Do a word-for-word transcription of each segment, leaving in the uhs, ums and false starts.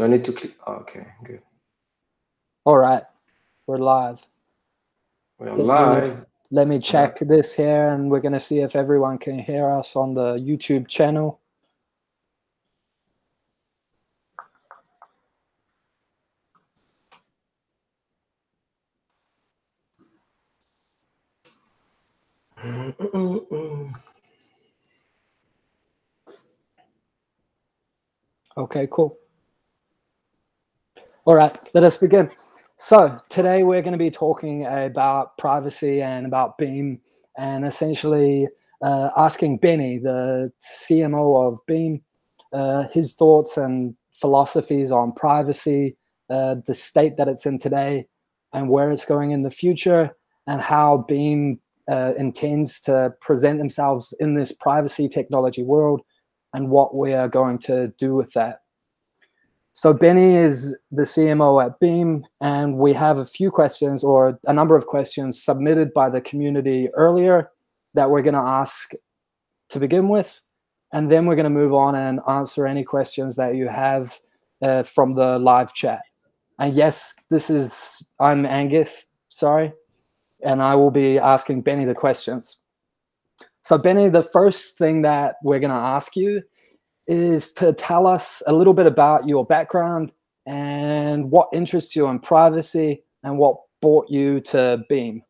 Do I need to click? Oh, okay, good. All right, we're live. We're live. Let me, let me check right. this here, and we're going to see if everyone can hear us on the YouTube channel. Okay, cool. All right, let us begin. So today we're going to be talking about privacy and about Beam, and essentially uh, asking Beni, the C M O of Beam, uh, his thoughts and philosophies on privacy, uh, the state that it's in today and where it's going in the future, and how Beam Uh, intends to present themselves in this privacy technology world and what we are going to do with that. So Beni is the C M O at Beam, and we have a few questions or a number of questions submitted by the community earlier that we're going to ask to begin with, and then we're going to move on and answer any questions that you have uh, from the live chat. And yes, this is, I'm Angus, sorry. And I will be asking Beni the questions. So Beni, the first thing that we're going to ask you is to tell us a little bit about your background and what interests you in privacy and what brought you to Beam.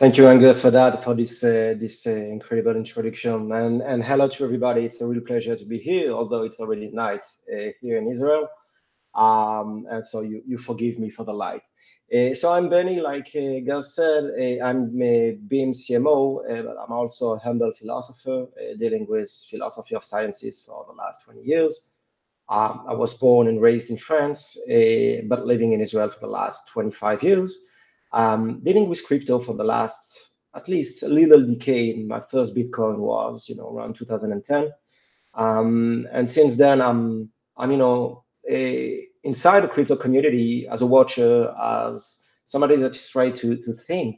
Thank you, Angus, for that, for this uh, this uh, incredible introduction. And, and hello to everybody. It's a real pleasure to be here, although it's already night uh, here in Israel. Um, and so you, you forgive me for the light. Uh, so I'm Beni, like uh, Gal said, uh, I'm a Beam C M O, uh, but I'm also a humble philosopher uh, dealing with philosophy of sciences for the last twenty years. Um, I was born and raised in France, uh, but living in Israel for the last twenty-five years, um, dealing with crypto for the last, at least a little decade. My first Bitcoin was, you know, around two thousand ten. Um, and since then, I'm, I'm you know, a... inside the crypto community, as a watcher, as somebody that is trying to, to think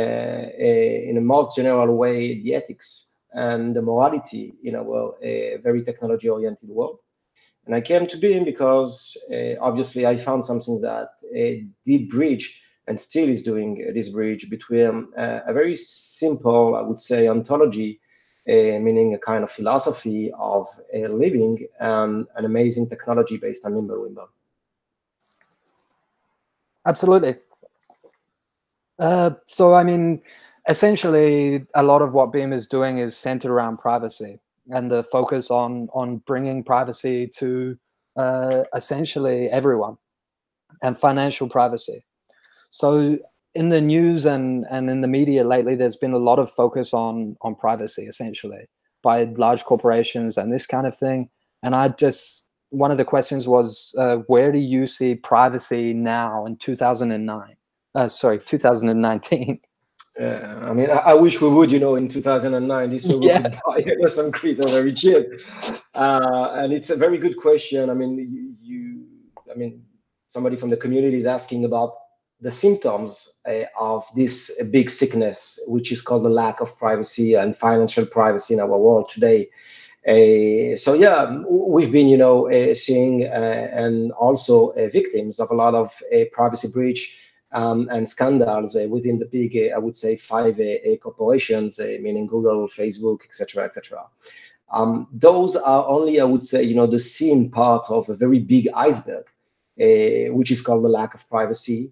uh, a, in a most general way, the ethics and the morality in our uh, very technology-oriented world. And I came to Beam because, uh, obviously, I found something that uh, did bridge, and still is doing uh, this bridge, between uh, a very simple, I would say, ontology, Uh, meaning a kind of philosophy of uh, living and an amazing technology based on Mimblewimble. Absolutely. Uh, so, I mean, essentially, a lot of what Beam is doing is centered around privacy and the focus on, on bringing privacy to uh, essentially everyone, and financial privacy. So, in the news and, and in the media lately, there's been a lot of focus on, on privacy, essentially, by large corporations and this kind of thing. And I just, one of the questions was, uh, where do you see privacy now in two thousand nine? Uh, sorry, two thousand nineteen. Yeah, I mean, I, I wish we would, you know, in two thousand nine, this would yeah. buy some crypto very cheap. Uh, and it's a very good question. I mean, you, I mean, somebody from the community is asking about the symptoms uh, of this big sickness, which is called the lack of privacy and financial privacy in our world today. Uh, so yeah, we've been, you know, uh, seeing uh, and also uh, victims of a lot of uh, privacy breach um, and scandals uh, within the big, uh, I would say, five uh, corporations, uh, meaning Google, Facebook, et cetera, et cetera. Um, those are only, I would say, you know, the seen part of a very big iceberg, uh, which is called the lack of privacy.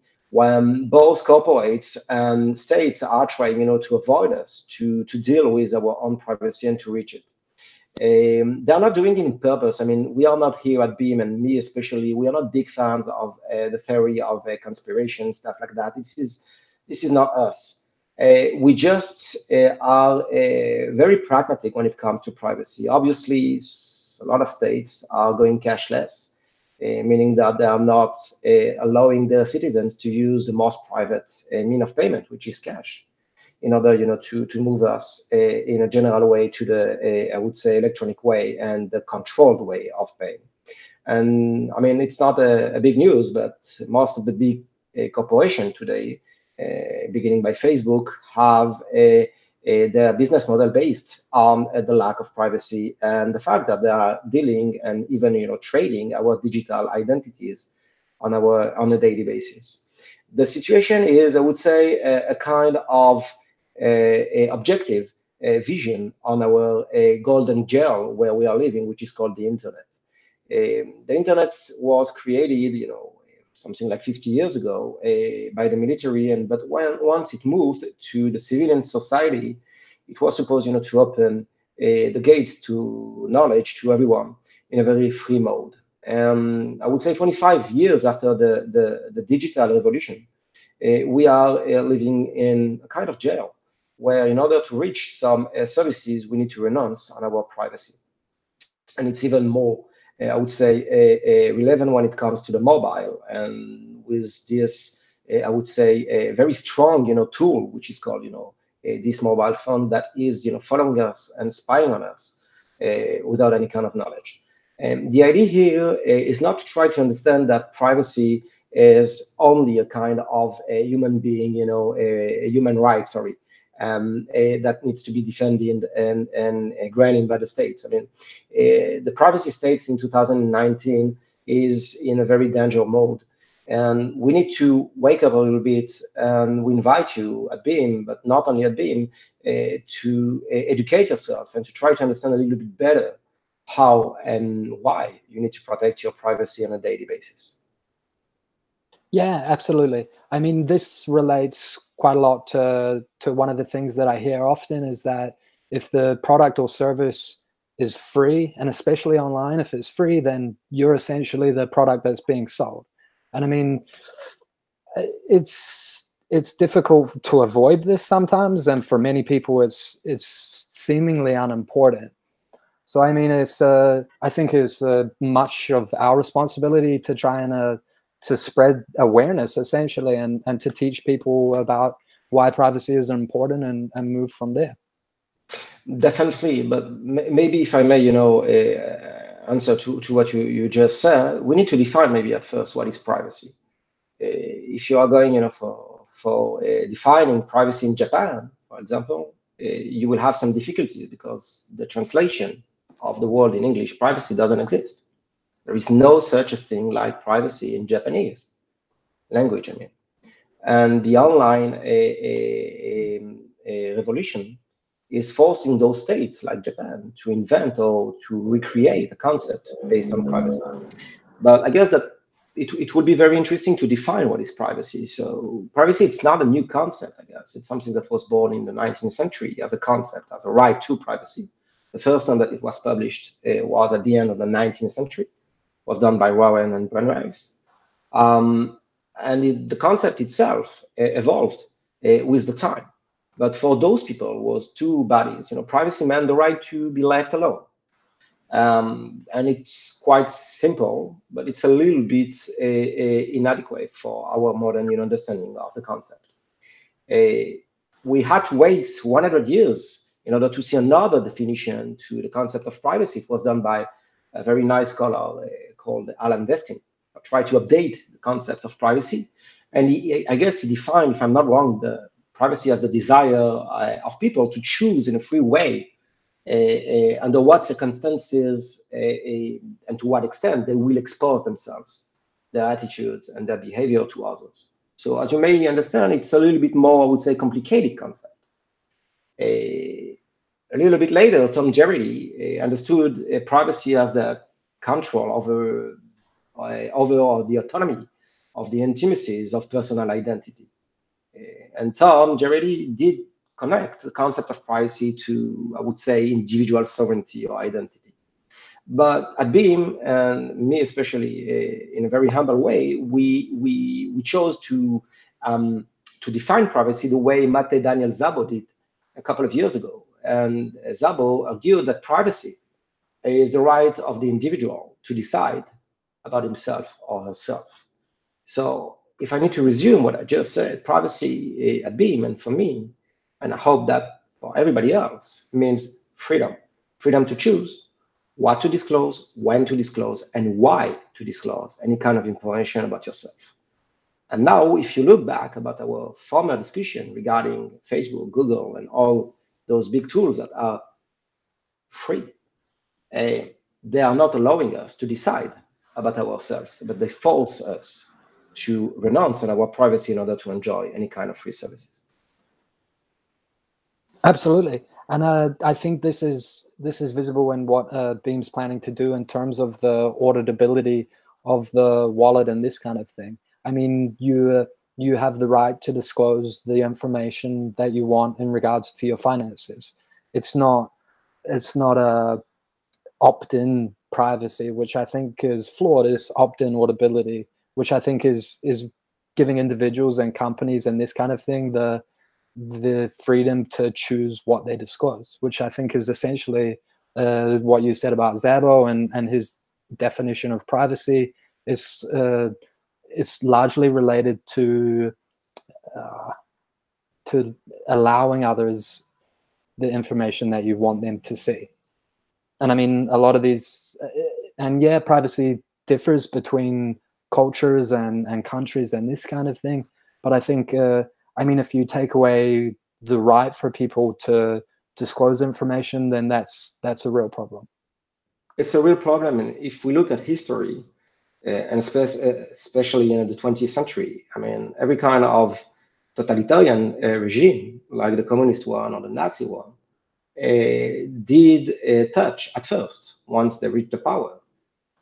When both corporates and states are trying, you know, to avoid us, to, to deal with our own privacy and to reach it. Um, they're not doing it on purpose. I mean, we are not here at Beam, and me especially, we are not big fans of uh, the theory of uh, conspiration, stuff like that. This is, this is not us. Uh, we just uh, are uh, very pragmatic when it comes to privacy. Obviously, a lot of states are going cashless. Uh, meaning that they are not uh, allowing their citizens to use the most private uh, mean of payment, which is cash, in order, you know, to, to move us uh, in a general way to the, uh, I would say, electronic way and the controlled way of paying. And, I mean, it's not a, a big news, but most of the big uh, corporations today, uh, beginning by Facebook, have a, uh, their business model based on uh, the lack of privacy and the fact that they are dealing and even you know trading our digital identities on our on a daily basis. The situation is, I would say, a, a kind of uh, a objective uh, vision on our uh, golden jail where we are living, which is called the internet. Um, the internet was created, you know, something like fifty years ago uh, by the military, and but when once it moved to the civilian society, it was supposed, you know, to open uh, the gates to knowledge to everyone in a very free mode. Um, I would say twenty-five years after the, the, the digital revolution, uh, we are uh, living in a kind of jail where in order to reach some uh, services, we need to renounce on our privacy. And it's even more, uh, I would say, a, a relevant when it comes to the mobile. And with this, uh, I would say, a very strong, you know, tool, which is called, you know, uh, this mobile phone that is, you know, following us and spying on us uh, without any kind of knowledge. And the idea here is not to try to understand that privacy is only a kind of a human being, you know, a, a human right, sorry, um, a, that needs to be defended and, and, and granted by the states. I mean, uh, the privacy states in two thousand nineteen is in a very dangerous mode. And we need to wake up a little bit, and we invite you at Beam, but not only at Beam, uh, to uh, educate yourself and to try to understand a little bit better how and why you need to protect your privacy on a daily basis. Yeah, absolutely. I mean, this relates quite a lot to, to one of the things that I hear often is that if the product or service is free, and especially online, if it's free, then you're essentially the product that's being sold. And I mean, it's it's difficult to avoid this sometimes, and for many people, it's it's seemingly unimportant. So I mean, it's uh, I think it's uh, much of our responsibility to try and uh, to spread awareness, essentially, and and to teach people about why privacy is important, and and move from there. Definitely, but maybe if I may, you know, uh, answer to to what you you just said, we need to define maybe at first what is privacy. Uh, if you are going, you know, for for uh, defining privacy in Japan, for example, uh, you will have some difficulties because the translation of the word in English, privacy, doesn't exist. There is no such a thing like privacy in Japanese language, I mean. And the online a, a, a revolution is forcing those states like Japan to invent or to recreate a concept based on privacy. But I guess that it, it would be very interesting to define what is privacy. So privacy, it's not a new concept, I guess. It's something that was born in the nineteenth century as a concept, as a right to privacy. The first time that it was published uh, was at the end of the nineteenth century, was done by Rowan and Ben Reyes. Um, and it, the concept itself uh, evolved uh, with the time. But for those people, it was two bodies. You know, privacy meant the right to be left alone. Um, and it's quite simple, but it's a little bit uh, uh, inadequate for our modern you know, understanding of the concept. Uh, we had to wait one hundred years in order to see another definition to the concept of privacy. It was done by a very nice scholar uh, called Alan Westin. I tried to update the concept of privacy. And he, I guess he defined, if I'm not wrong, the privacy as the desire uh, of people to choose in a free way uh, uh, under what circumstances uh, uh, and to what extent they will expose themselves, their attitudes and their behavior to others. So as you may understand, it's a little bit more, I would say, complicated concept. Uh, a little bit later, Tom Jerry uh, understood uh, privacy as the control over, uh, over the autonomy of the intimacies of personal identity. Uh, and Tom Jerry did connect the concept of privacy to, I would say, individual sovereignty or identity. But at Beam, and me especially, uh, in a very humble way, we, we, we chose to, um, to define privacy the way Mate Daniel Zabo did a couple of years ago. And Zabo argued that privacy is the right of the individual to decide about himself or herself. So if I need to resume what I just said, privacy at Beam and for me, and I hope that for everybody else, means freedom. Freedom to choose what to disclose, when to disclose, and why to disclose any kind of information about yourself. And now, if you look back about our former discussion regarding Facebook, Google, and all those big tools that are free, uh, they are not allowing us to decide about ourselves, but they force us to renounce on our privacy in order to enjoy any kind of free services. Absolutely. And uh, I think this is this is visible in what uh, Beam's planning to do in terms of the auditability of the wallet and this kind of thing. I mean, you uh, you have the right to disclose the information that you want in regards to your finances. It's not it's not a opt-in privacy, which I think is flawed. It's opt-in auditability, which I think is is giving individuals and companies and this kind of thing the the freedom to choose what they disclose, which I think is essentially uh, what you said about Zabo and, and his definition of privacy. It's, uh, it's largely related to, uh, to allowing others the information that you want them to see. And I mean, a lot of these, and yeah, privacy differs between cultures and, and countries and this kind of thing. But I think, uh, I mean, if you take away the right for people to disclose information, then that's that's a real problem. It's a real problem. And if we look at history, uh, and especially you know, the twentieth century, I mean, every kind of totalitarian uh, regime, like the communist one or the Nazi one, uh, did uh, touch at first, once they reached the power,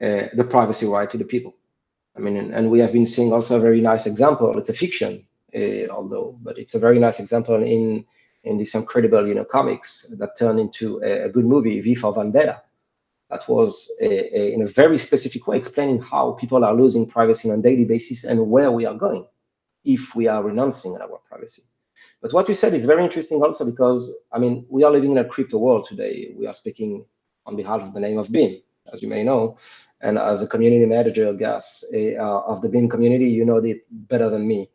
uh, the privacy right to the people. I mean, and, and we have been seeing also a very nice example. It's a fiction. Uh, although, but it's a very nice example in in these incredible, you know, comics that turned into a, a good movie, V for Vendetta, that was a, a, in a very specific way explaining how people are losing privacy on a daily basis and where we are going if we are renouncing our privacy. But what you said is very interesting also because, I mean, we are living in a crypto world today. We are speaking on behalf of the name of Beam, as you may know, and as a community manager, Gus, uh, of the Beam community, you know it better than me.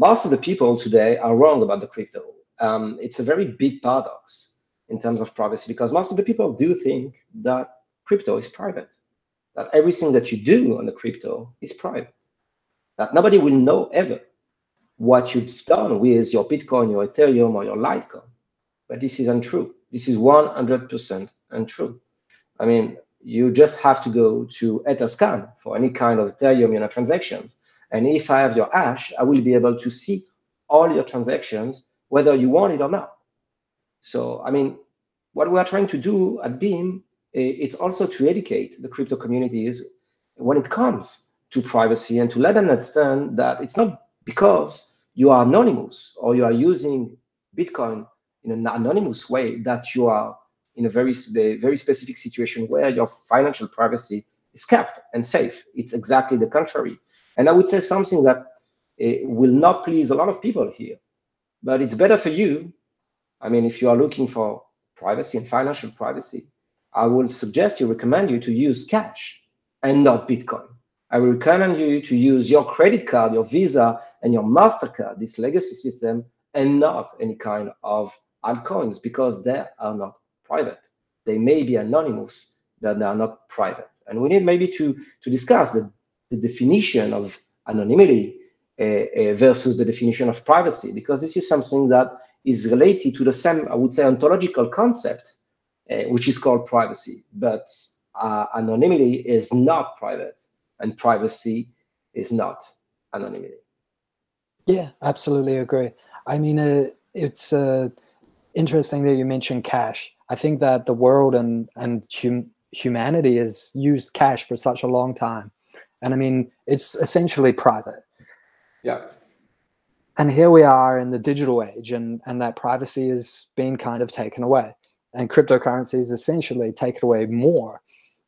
Most of the people today are wrong about the crypto. Um, it's a very big paradox in terms of privacy because most of the people do think that crypto is private, that everything that you do on the crypto is private, that nobody will know ever what you've done with your Bitcoin, your Ethereum, or your Litecoin. But this is untrue. This is one hundred percent untrue. I mean, you just have to go to Etherscan for any kind of Ethereum you know, transactions. And if I have your hash, I will be able to see all your transactions, whether you want it or not. So, I mean, what we are trying to do at Beam, it's also to educate the crypto communities when it comes to privacy and to let them understand that it's not because you are anonymous or you are using Bitcoin in an anonymous way that you are in a very, very specific situation where your financial privacy is kept and safe. It's exactly the contrary. And I would say something that uh, will not please a lot of people here, but it's better for you. I mean, if you are looking for privacy and financial privacy, I will suggest you, recommend you to use cash and not Bitcoin. I will recommend you to use your credit card, your Visa, and your MasterCard, this legacy system, and not any kind of altcoins because they are not private. They may be anonymous, but they are not private. And we need maybe to, to discuss the the definition of anonymity uh, uh, versus the definition of privacy, because this is something that is related to the same, I would say, ontological concept, uh, which is called privacy. But uh, anonymity is not private, and privacy is not anonymity. Yeah, absolutely agree. I mean, uh, it's uh, interesting that you mentioned cash. I think that the world and, and hum humanity has used cash for such a long time. And I mean, it's essentially private. Yeah. And here we are in the digital age, and, and that privacy is being kind of taken away. And cryptocurrencies essentially take it away more.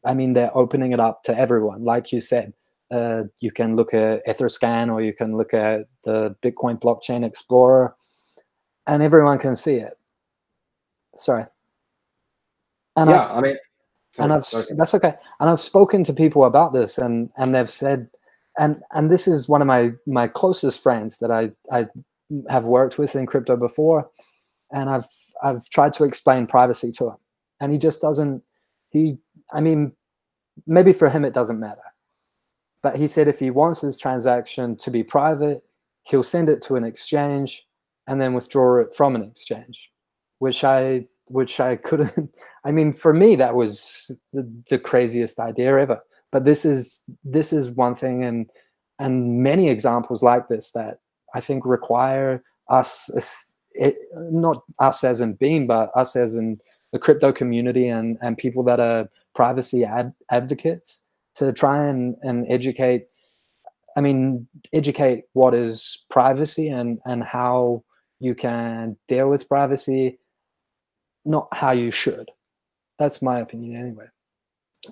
I mean, they're opening it up to everyone. Like you said, uh, you can look at Etherscan or you can look at the Bitcoin Blockchain Explorer, and everyone can see it. Sorry. And yeah, I, I mean... And I've that's okay. And I've spoken to people about this, and and they've said, and and this is one of my my closest friends that I I have worked with in crypto before, and I've I've tried to explain privacy to him, and he just doesn't. He I mean, maybe for him it doesn't matter, but he said if he wants his transaction to be private, he'll send it to an exchange, and then withdraw it from an exchange. which I which I couldn't. I mean, for me, that was the, the craziest idea ever. But this is this is one thing, and and many examples like this that I think require us, it, not us as in Beam, but us as in the crypto community and and people that are privacy ad, advocates to try and and educate. I mean, educate what is privacy and and how you can deal with privacy, not how you should. That's my opinion, anyway.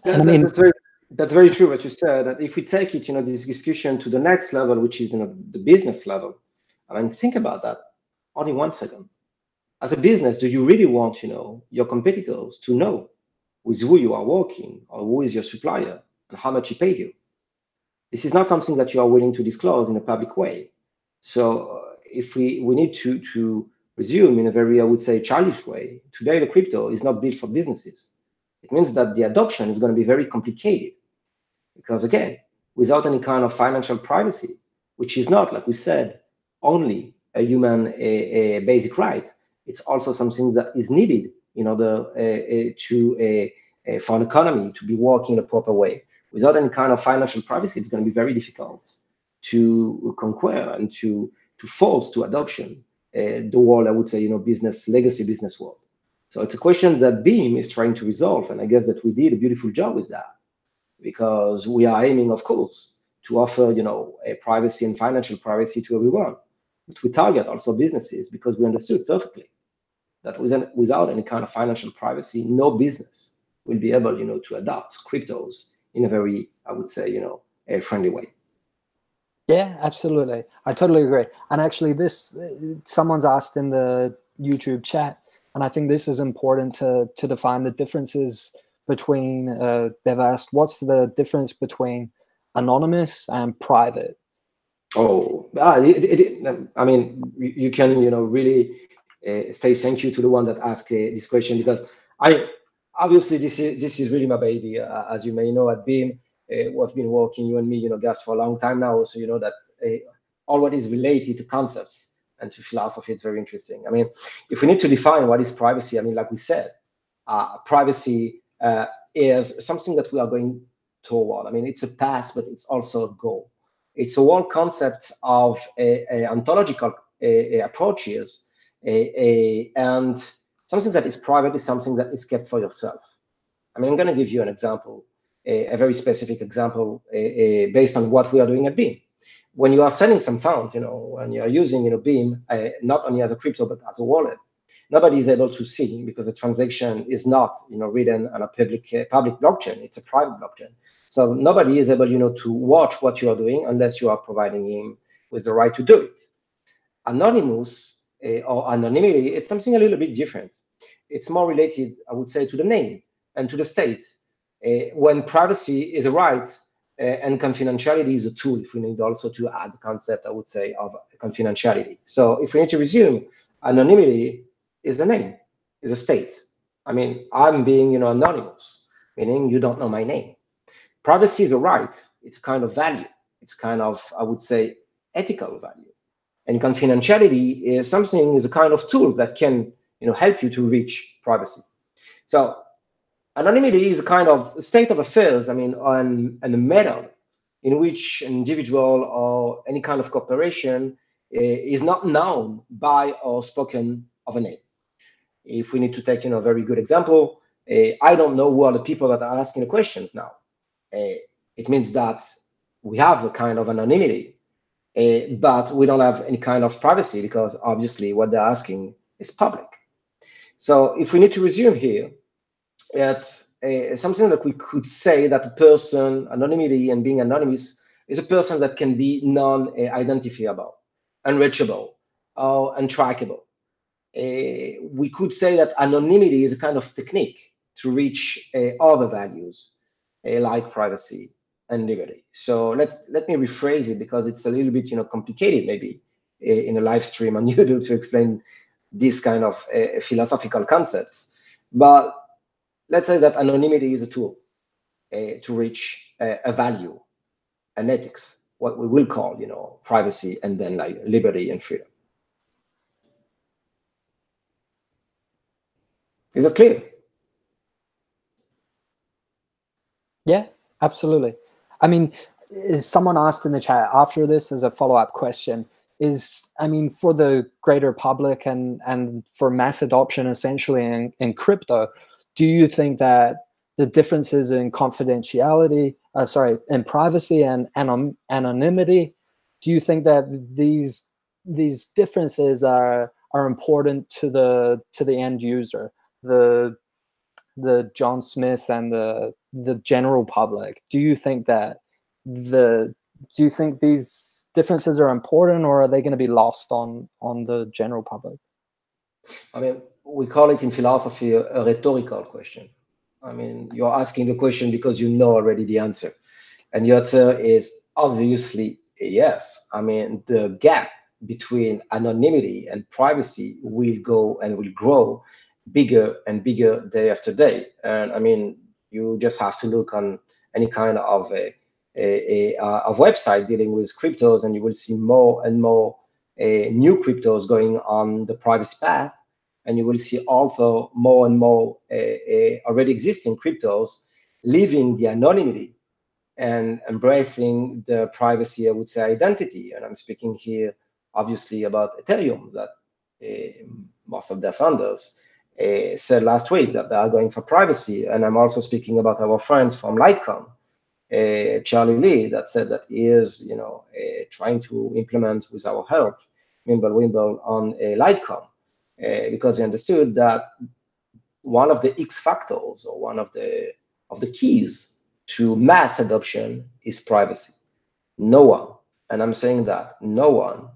Yeah, and I mean, that's very, that's very true what you said. That if we take it, you know, this discussion to the next level, which is, you know, the business level, I mean, think about that only one second. As a business, do you really want, you know, your competitors to know with who you are working or who is your supplier and how much he paid you? This is not something that you are willing to disclose in a public way. So uh, if we, we need to, to resume in a very, I would say, childish way, today the crypto is not built for businesses. It means that the adoption is going to be very complicated because, again, without any kind of financial privacy, which is not, like we said, only a human a, a basic right, it's also something that is needed in order uh, uh, to, uh, uh, for an economy to be working in a proper way. Without any kind of financial privacy, it's going to be very difficult to conquer and to to force to adoption uh, the world, I would say, you know, business, legacy business world. So it's a question that Beam is trying to resolve, and I guess that we did a beautiful job with that, because we are aiming, of course, to offer, you know, a privacy and financial privacy to everyone. But we target also businesses because we understood perfectly that without, without any kind of financial privacy, no business will be able, you know, to adopt cryptos in a very, I would say, you know, a friendly way. Yeah, absolutely. I totally agree. And actually this, someone's asked in the YouTube chat, and I think this is important to, to define the differences between, uh, they've asked, what's the difference between anonymous and private? Oh, ah, it, it, it, I mean, you can, you know, really uh, say thank you to the one that asked uh, this question, because I, obviously, this is this is really my baby. Uh, as you may know, at Beam, uh, we've been working, you and me, you know, guys, for a long time now. So you know that uh, all what is related to concepts and to philosophy is very interesting. I mean, if we need to define what is privacy, I mean, like we said, uh, privacy uh, is something that we are going toward. I mean, it's a path, but it's also a goal. It's a whole concept of a, a ontological a, a approaches a, a, and. Something that is private is something that is kept for yourself. I mean, I'm going to give you an example, a, a very specific example a, a based on what we are doing at Beam. When you are selling some funds, you know, when you are using, you know, Beam, uh, not only as a crypto, but as a wallet, nobody is able to see because the transaction is not, you know, written on a public, uh, public blockchain. It's a private blockchain. So nobody is able, you know, to watch what you are doing unless you are providing him with the right to do it. Anonymous Uh, or anonymity, it's something a little bit different. It's more related, I would say, to the name and to the state. Uh, when privacy is a right uh, and confidentiality is a tool, if we need also to add the concept, I would say, of confidentiality. So if we need to resume, anonymity is the name, is a state. I mean, I'm being, you know, anonymous, meaning you don't know my name. Privacy is a right. It's kind of value. It's kind of, I would say, ethical value. And confidentiality is something, is a kind of tool that can, you know, help you to reach privacy. So anonymity is a kind of state of affairs, I mean, and, and a method in which an individual or any kind of corporation uh, is not known by or spoken of a name. If we need to take, you know, a very good example, uh, I don't know who are the people that are asking the questions now. Uh, it means that we have a kind of anonymity. Uh, but we don't have any kind of privacy because obviously what they're asking is public. So if we need to resume here, it's uh, something that we could say that a person, anonymity and being anonymous, is a person that can be non-identifiable, unreachable, or untrackable. Uh, we could say that anonymity is a kind of technique to reach uh, other values uh, like privacy and liberty. So let let me rephrase it because it's a little bit, you know, complicated maybe in a live stream on YouTube to explain this kind of uh, philosophical concepts. But let's say that anonymity is a tool uh, to reach uh, a value, an ethics, what we will call, you know, privacy and then like liberty and freedom. Is it clear? Yeah, absolutely. I mean, is someone asked in the chat after this as a follow-up question, is, I mean, for the greater public and, and for mass adoption essentially in, in crypto, do you think that the differences in confidentiality, uh, sorry, in privacy and, and anonymity, do you think that these these differences are are important to the to the end user, the the John Smith and the the general public? Do you think that the do you think these differences are important, or are they going to be lost on on the general public? I mean, we call it in philosophy a, a rhetorical question. I mean, you're asking the question because you know already the answer, and the answer is obviously yes. I mean, the gap between anonymity and privacy will go and will grow bigger and bigger day after day. And I mean, you just have to look on any kind of a, a, a, a website dealing with cryptos, and you will see more and more uh, new cryptos going on the privacy path. And you will see also more and more uh, uh, already existing cryptos leaving the anonymity and embracing the privacy, I would say, identity. And I'm speaking here, obviously, about Ethereum, that uh, most of their founders uh, said last week that they are going for privacy. And I'm also speaking about our friends from Litecoin, uh, Charlie Lee, that said that he is, you know, uh, trying to implement with our help Mimblewimble on a Litecoin. Uh, because they understood that one of the X factors or one of the of the keys to mass adoption is privacy. No one, and I'm saying that no one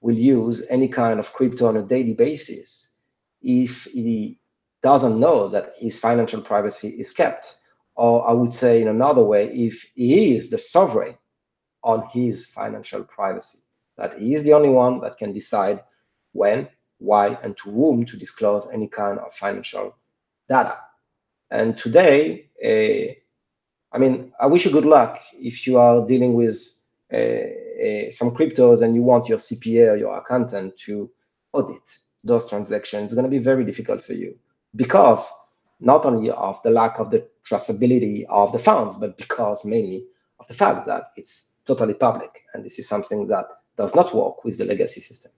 will use any kind of crypto on a daily basis if he doesn't know that his financial privacy is kept, or I would say in another way, if he is the sovereign on his financial privacy, that he is the only one that can decide when, why, and to whom to disclose any kind of financial data. And today, uh, I mean, I wish you good luck if you are dealing with uh, uh, some cryptos and you want your C P A or your accountant to audit those transactions. It's going to be very difficult for you, because not only of the lack of the traceability of the funds, but because mainly of the fact that it's totally public. And this is something that does not work with the legacy system.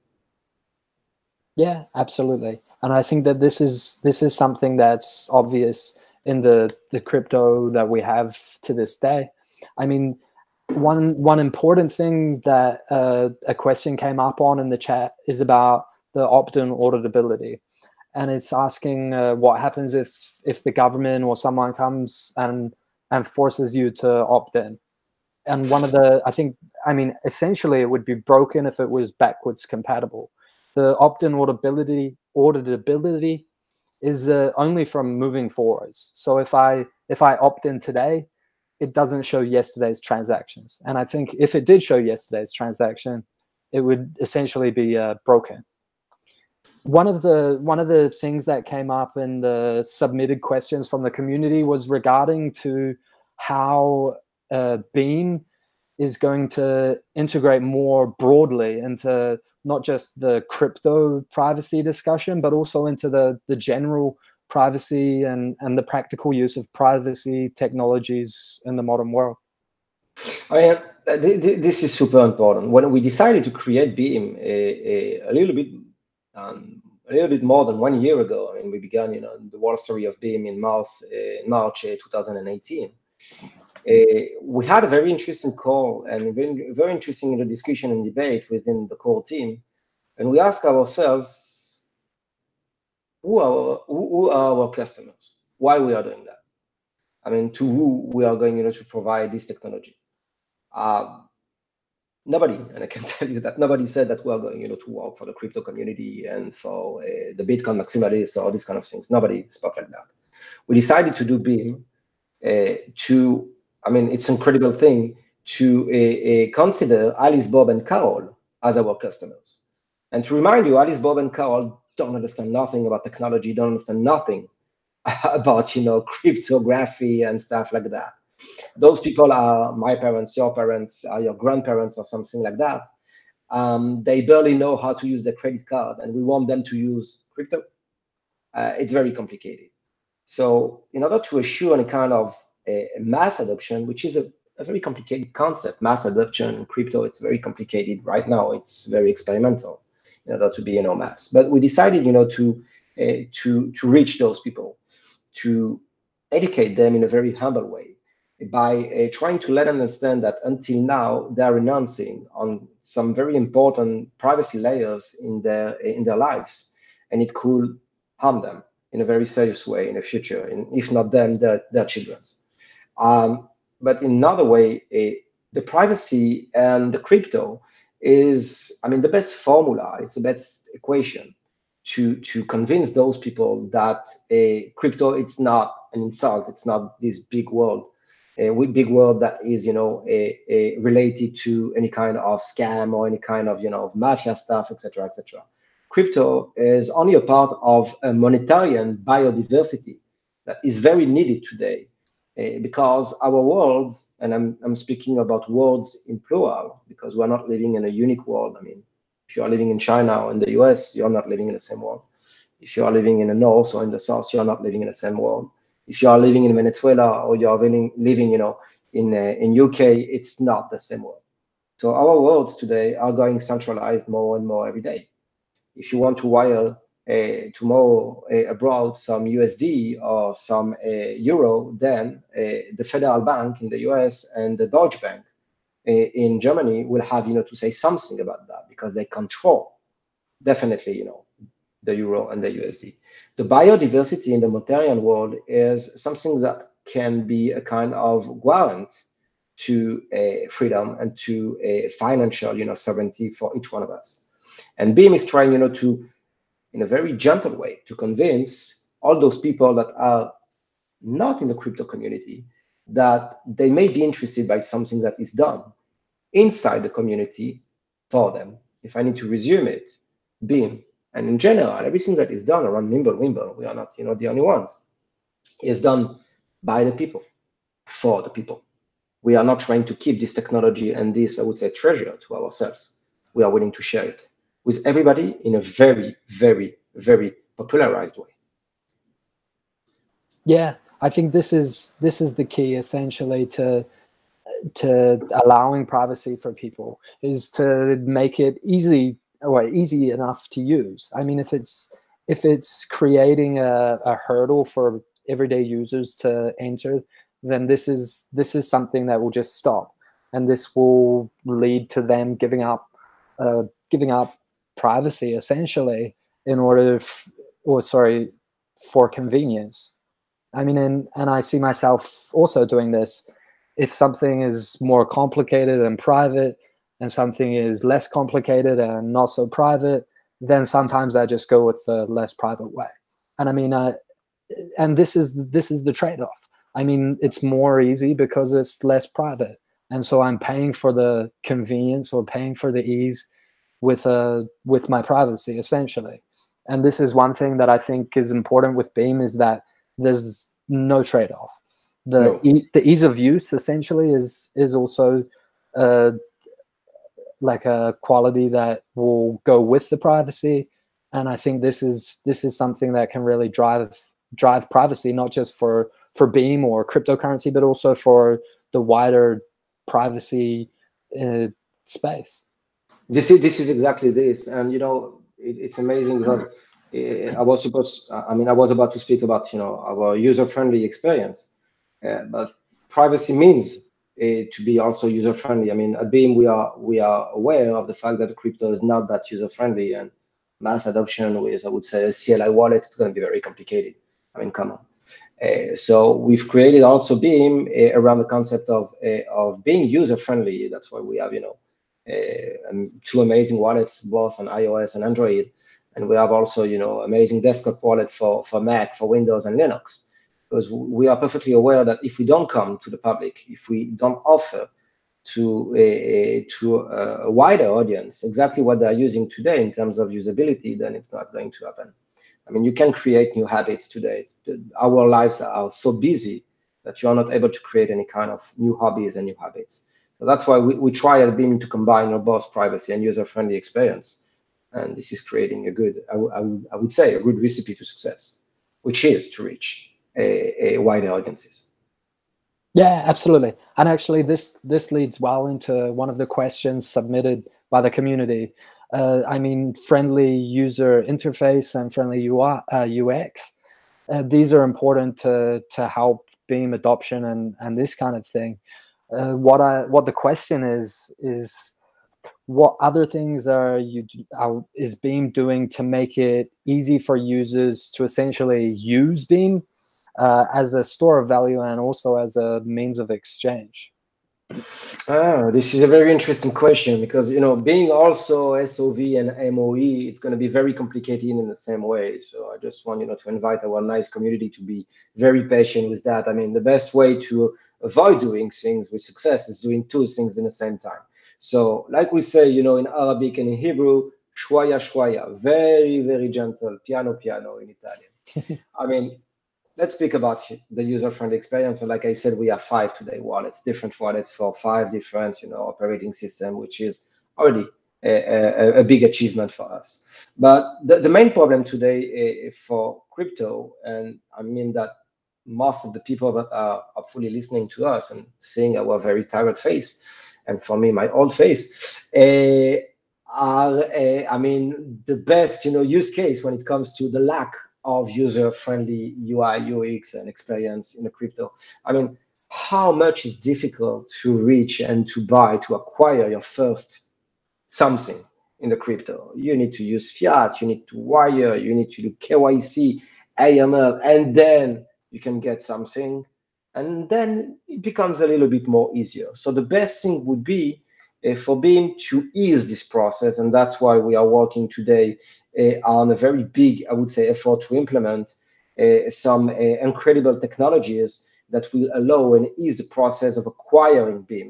Yeah, absolutely. And I think that this is this is something that's obvious in the the crypto that we have to this day. I mean, one one important thing that uh, a question came up on in the chat is about the opt-in auditability, and it's asking uh, what happens if if the government or someone comes and and forces you to opt in. And one of the I think I mean essentially it would be broken if it was backwards compatible. The opt-in auditability, auditability is uh, only from moving forwards. So if I if I opt in today, it doesn't show yesterday's transactions. And I think if it did show yesterday's transaction, it would essentially be uh, broken. One of the one of the things that came up in the submitted questions from the community was regarding to how uh, Beam is going to integrate more broadly into not just the crypto privacy discussion, but also into the, the general privacy and, and the practical use of privacy technologies in the modern world. I mean, th th this is super important. When we decided to create Beam a, a, a little bit, um, a little bit more than one year ago, I mean, we began, you know, the war story of Beam in March, uh, March uh, two thousand eighteen. Uh, we had a very interesting call and very, very interesting you know, discussion and debate within the core team, and we asked ourselves, who are, who, who are our customers? Why we are doing that? I mean, to who we are going you know, to provide this technology? Uh, nobody, and I can tell you that nobody said that we are going you know, to work for the crypto community and for uh, the Bitcoin maximalists or all these kind of things. Nobody spoke like that. We decided to do Beam uh, to I mean, it's an incredible thing to uh, uh, consider Alice, Bob, and Carol as our customers. And to remind you, Alice, Bob, and Carol don't understand nothing about technology, don't understand nothing about, you know, cryptography and stuff like that. Those people are my parents, your parents, are your grandparents, or something like that. Um, they barely know how to use their credit card, and we want them to use crypto. uh, it's very complicated. So in order to assure any kind of a mass adoption, which is a, a very complicated concept, mass adoption in crypto, it's very complicated right now. It's very experimental in order to be, you know, mass. But we decided, you know, to uh, to to reach those people, to educate them in a very humble way by uh, trying to let them understand that until now they are renouncing on some very important privacy layers in their in their lives, and it could harm them in a very serious way in the future, and if not them, their, their children's. Um, but in another way, it, the privacy and the crypto is, I mean, the best formula, it's the best equation to, to convince those people that a crypto, it's not an insult, it's not this big world, a big world that is, you know, a, a related to any kind of scam or any kind of, you know, of mafia stuff, et cetera, et cetera. Crypto is only a part of a monetarian biodiversity that is very needed today, uh, because our worlds, and I'm, I'm speaking about worlds in plural, because we're not living in a unique world. I mean, if you are living in China or in the U S, you're not living in the same world. If you are living in the North or in the South, you're not living in the same world. If you are living in Venezuela or you are living, living you know, in, uh, in U K, it's not the same world. So our worlds today are going centralized more and more every day. If you want to wire uh, tomorrow uh, abroad some U S D or some uh, euro, then uh, the Federal Bank in the U S and the Deutsche Bank uh, in Germany will have, you know, to say something about that, because they control definitely, you know, the euro and the U S D. The biodiversity in the Monetarian world is something that can be a kind of guarantee to uh, freedom and to a financial, you know, sovereignty for each one of us. And Beam is trying, you know, to, in a very gentle way, to convince all those people that are not in the crypto community that they may be interested by something that is done inside the community for them. If I need to resume it, Beam, and in general, everything that is done around Mimblewimble, we are not, you know, the only ones, is done by the people, for the people. We are not trying to keep this technology and this, I would say, treasure to ourselves. We are willing to share it with everybody in a very, very, very popularized way. Yeah, I think this is this is the key, essentially, to to allowing privacy for people, is to make it easy. Or easy enough to use. I mean, if it's if it's creating a, a hurdle for everyday users to enter, then this is this is something that will just stop, and this will lead to them giving up, uh, giving up privacy essentially in order, f or sorry, for convenience. I mean, and and I see myself also doing this. If something is more complicated and private, and something is less complicated and not so private, then sometimes I just go with the less private way. And I mean, uh, and this is this is the trade-off. I mean, it's more easy because it's less private, and so I'm paying for the convenience or paying for the ease with uh with my privacy, essentially. And this is one thing that I think is important with Beam, is that there's no trade-off. The no. E the ease of use essentially is is also uh. like a quality that will go with the privacy, and I think this is this is something that can really drive drive privacy, not just for for Beam or cryptocurrency, but also for the wider privacy uh, space. This is this is exactly this, and you know it, it's amazing because uh, I was supposed, I mean, I was about to speak about you know our user-friendly experience, uh, but privacy means Uh, to be also user friendly. I mean, at Beam, we are we are aware of the fact that crypto is not that user friendly, and mass adoption with, I would say, a C L I wallet, it's going to be very complicated. I mean, come on. Uh, so we've created also Beam uh, around the concept of uh, of being user friendly. That's why we have you know uh, two amazing wallets, both on iOS and Android, and we have also you know amazing desktop wallet for for Mac, for Windows and Linux. Because we are perfectly aware that if we don't come to the public, if we don't offer to a, to a wider audience exactly what they're using today in terms of usability, then it's not going to happen. I mean, you can create new habits today. Our lives are so busy that you are not able to create any kind of new hobbies and new habits. So that's why we, we try at Beam to combine both privacy and user-friendly experience. And this is creating a good, I, I, I would say, a good recipe to success. which is to reach a, a wider audiences. Yeah, absolutely. And actually, this this leads well into one of the questions submitted by the community. Uh, I mean, friendly user interface and friendly U I, uh, U X. Uh, these are important to to help Beam adoption and and this kind of thing. Uh, what I what the question is is what other things are you are, is Beam doing to make it easy for users to essentially use Beam Uh, as a store of value and also as a means of exchange? Ah, this is a very interesting question, because, you know, being also S O V and M O E, it's going to be very complicated in the same way. So I just want, you know, to invite our nice community to be very patient with that. I mean, the best way to avoid doing things with success is doing two things in the same time. So like we say, you know, in Arabic and in Hebrew, shwaya shwaya, very, very gentle, piano piano in Italian. I mean, let's speak about the user-friendly experience. And like I said, we have five today wallets, different wallets for five different, you know, operating systems, which is already a, a, a big achievement for us. But the, the main problem today for crypto, and I mean that most of the people that are hopefully listening to us and seeing our very tired face, and for me, my old face, uh, are, uh, I mean, the best, you know, use case when it comes to the lack of user-friendly U I, U X, and experience in the crypto. I mean, how much is difficult to reach and to buy, to acquire your first something in the crypto? You need to use fiat, you need to wire, you need to do K Y C, A M L, and then you can get something. And then it becomes a little bit more easier. So the best thing would be uh, for Beam to ease this process, and that's why we are working today Uh, on a very big, I would say, effort to implement uh, some uh, incredible technologies that will allow and ease the process of acquiring Beam.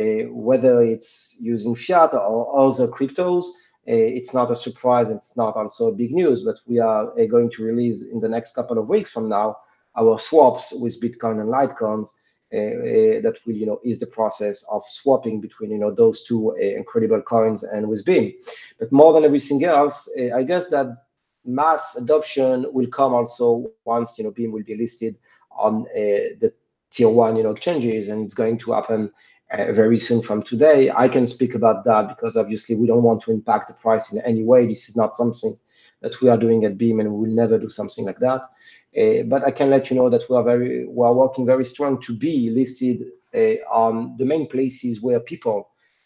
Uh, whether it's using fiat or other cryptos, uh, it's not a surprise, it's not also big news, but we are uh, going to release in the next couple of weeks from now our swaps with Bitcoin and Litecoin uh, uh, that will, you know, ease the process of swapping between, you know, those two uh, incredible coins and with Beam. But more than everything else, uh, I guess that mass adoption will come also once, you know, Beam will be listed on uh, the tier one, you know, exchanges, and it's going to happen uh, very soon from today. I can speak about that because obviously we don't want to impact the price in any way. This is not something that we are doing at Beam, and we will never do something like that. Uh, but I can let you know that we are very, we are working very strong to be listed uh, on the main places where people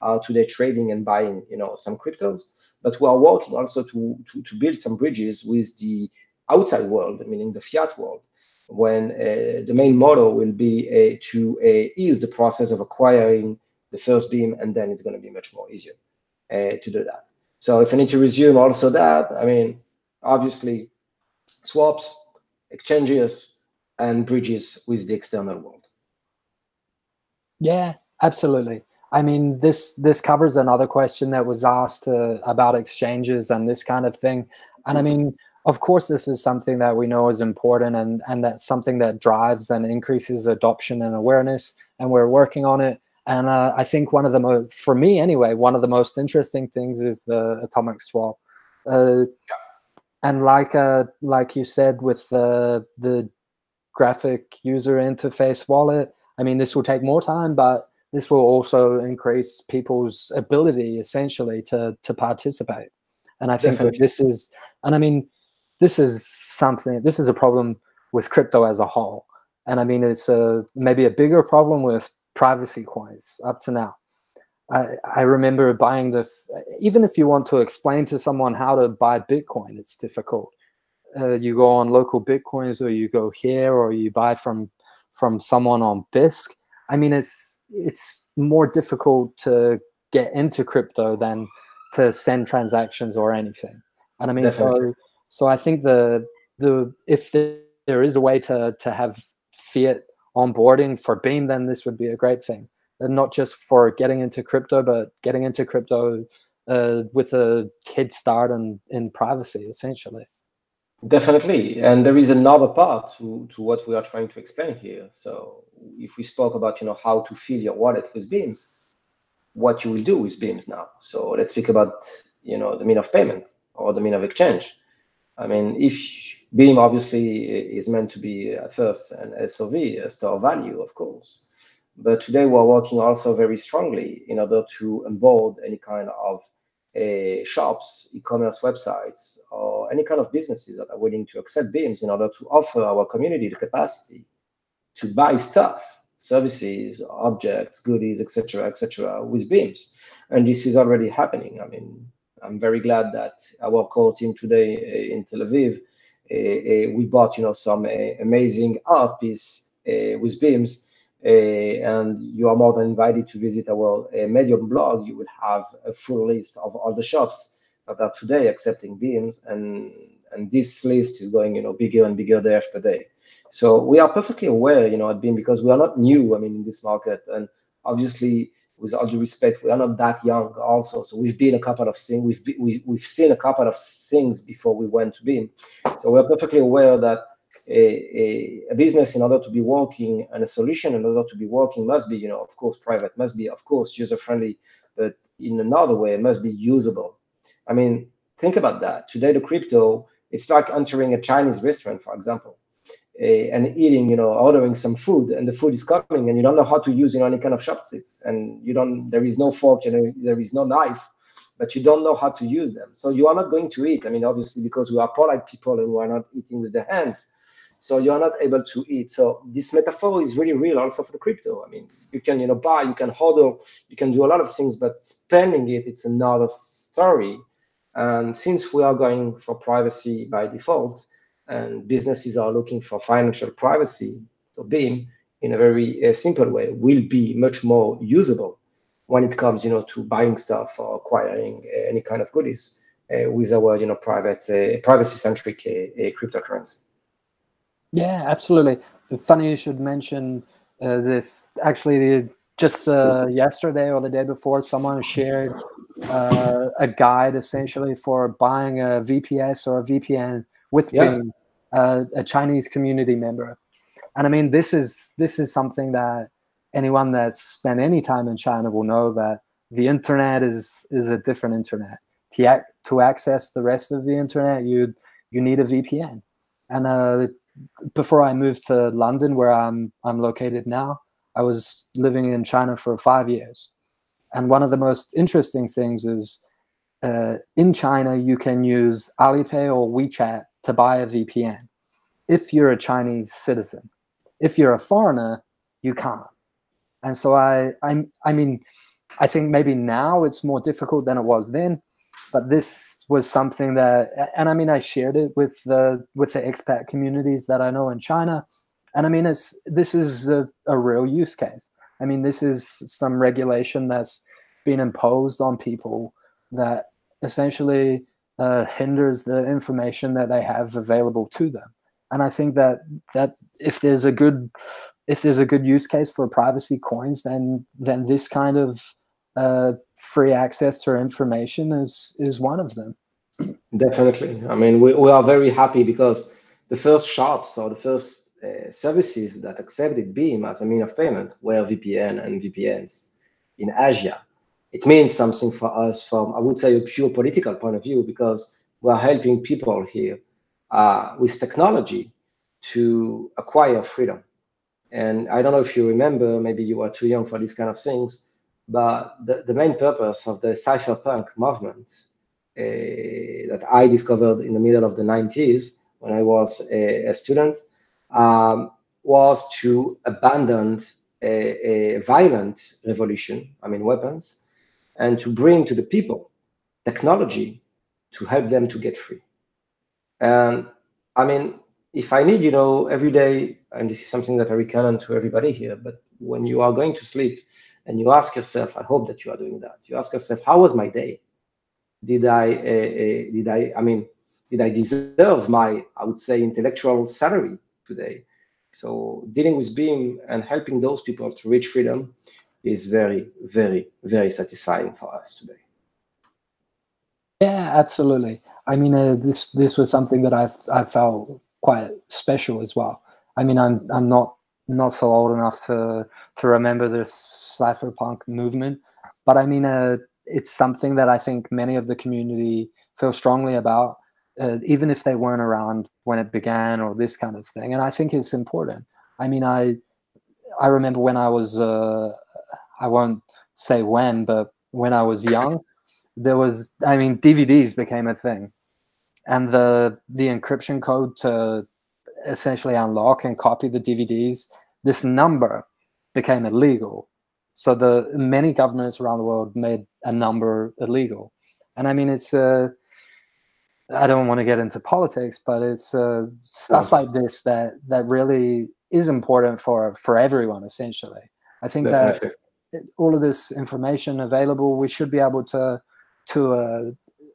are today trading and buying, you know, some cryptos. But we are working also to, to, to build some bridges with the outside world, meaning the fiat world, when uh, the main motto will be uh, to uh, ease the process of acquiring the first Beam, and then it's going to be much more easier uh, to do that. So if I need to resume also that, I mean, obviously, swaps, exchanges, and bridges with the external world. Yeah, absolutely. I mean, this this covers another question that was asked uh, about exchanges and this kind of thing. And I mean, of course, this is something that we know is important, and, and that's something that drives and increases adoption and awareness, and we're working on it. And uh, I think one of the most, for me anyway, one of the most interesting things is the atomic swap. Uh, and like uh, like you said, with uh, the graphic user interface wallet, I mean, this will take more time, but this will also increase people's ability essentially to, to participate. And I think that this is, and I mean, this is something, this is a problem with crypto as a whole. And I mean, it's a, maybe a bigger problem with privacy coins up to now. I, I remember buying the, even if you want to explain to someone how to buy Bitcoin, it's difficult. Uh, you go on local Bitcoins, or you go here, or you buy from, from someone on BISC. I mean, it's, it's more difficult to get into crypto than to send transactions or anything. And I mean, Definitely. so so I think the the if the, there is a way to to have fiat onboarding for Beam, then this would be a great thing, and not just for getting into crypto, but getting into crypto uh, with a head start in, in privacy, essentially. Definitely. And there is another part to, to what we are trying to explain here. So if we spoke about, you know, how to fill your wallet with Beams, what you will do with Beams now. So let's speak about, you know, the mean of payment or the mean of exchange. I mean, if Beam obviously is meant to be at first an S O V, a store value, of course. But today we're working also very strongly in order to onboard any kind of uh, shops, e-commerce websites, or any kind of businesses that are willing to accept Beams in order to offer our community the capacity to buy stuff, services, objects, goodies, et cetera, et cetera, with Beams. And this is already happening. I mean, I'm very glad that our core team today in Tel Aviv, uh, uh, we bought, you know, some uh, amazing art piece uh, with Beams. Uh, and you are more than invited to visit our uh, Medium blog. You will have a full list of all the shops that are today accepting Beams, and and this list is going, you know, bigger and bigger day after day. So we are perfectly aware, you know, at Beam, because we are not new. I mean, in this market, and obviously, with all due respect, we are not that young also. So we've been a couple of things. We've be, we, we've seen a couple of things before we went to Beam. So we are perfectly aware that. A, a business, in order to be working, and a solution in order to be working, must be, you know, of course, private, must be, of course, user-friendly, but in another way, it must be usable. I mean, think about that. Today, the crypto, it's like entering a Chinese restaurant, for example, a, and eating, you know, ordering some food, and the food is coming, and you don't know how to use, you know, any kind of chopsticks, and you don't, there is no fork, you know, there is no knife, but you don't know how to use them. So you are not going to eat. I mean, obviously, because we are polite people and we are not eating with the hands, so you're not able to eat. So this metaphor is really real also for the crypto. I mean, you can, you know, buy, you can hodl, you can do a lot of things, but spending it, it's another story. And since we are going for privacy by default, and businesses are looking for financial privacy, so Beam, in a very uh, simple way, will be much more usable when it comes, you know, to buying stuff or acquiring uh, any kind of goodies uh, with our, you know, private, uh, privacy-centric uh, uh, cryptocurrency. Yeah, absolutely. Funny you should mention uh, this. Actually, just uh, yesterday or the day before, someone shared uh, a guide essentially for buying a V P S or a V P N with yeah. being uh, a Chinese community member. And I mean, this is this is something that anyone that's spent any time in China will know, that the internet is is a different internet. To ac to access the rest of the internet, you you need a V P N. And uh, before I moved to London, where I'm I'm located now, I was living in China for five years. And one of the most interesting things is uh, in China, you can use Alipay or WeChat to buy a V P N if you're a Chinese citizen. If you're a foreigner, you can't. And so I, I, I mean, I think maybe now it's more difficult than it was then. But this was something that, and I mean, I shared it with the with the expat communities that I know in China, and I mean, it's this is a, a real use case. I mean, this is some regulation that's been imposed on people that essentially uh, hinders the information that they have available to them. And I think that that if there's a good if there's a good use case for privacy coins, then then this kind of Uh, free access to information is is one of them. Definitely. I mean, we, we are very happy because the first shops or the first uh, services that accepted Beam as a mean of payment were V P N and V P Ns in Asia. It means something for us from, I would say, a pure political point of view, because we are helping people here uh, with technology to acquire freedom. And I don't know if you remember, maybe you were too young for these kind of things, but the, the main purpose of the cypherpunk movement uh, that I discovered in the middle of the nineties when I was a, a student um, was to abandon a, a violent revolution, I mean weapons, and to bring to the people technology to help them to get free. And I mean, if I need, you know, every day, and this is something that I recommend to everybody here, but when you are going to sleep, and you ask yourself, I hope that you are doing that. You ask yourself, how was my day? Did I, uh, uh, did I, I mean, did I deserve my, I would say, intellectual salary today? So dealing with Beam and helping those people to reach freedom is very, very, very satisfying for us today. Yeah, absolutely. I mean, uh, this this was something that I've I felt quite special as well. I mean, I'm I'm not. not so old enough to to remember this cypherpunk movement, but I mean, uh, it's something that I think many of the community feel strongly about, uh, even if they weren't around when it began or this kind of thing. And I think it's important. I mean, I I remember when I was, uh, I won't say when, but when I was young, there was, I mean, D V Ds became a thing. And the the encryption code to essentially unlock and copy the D V Ds, this number became illegal. So the many governments around the world made a number illegal. And I mean, it's, uh, I don't want to get into politics, but it's uh, stuff like this that, that really is important for, for everyone, essentially. I think Definitely. that all of this information available, we should be able to, to uh,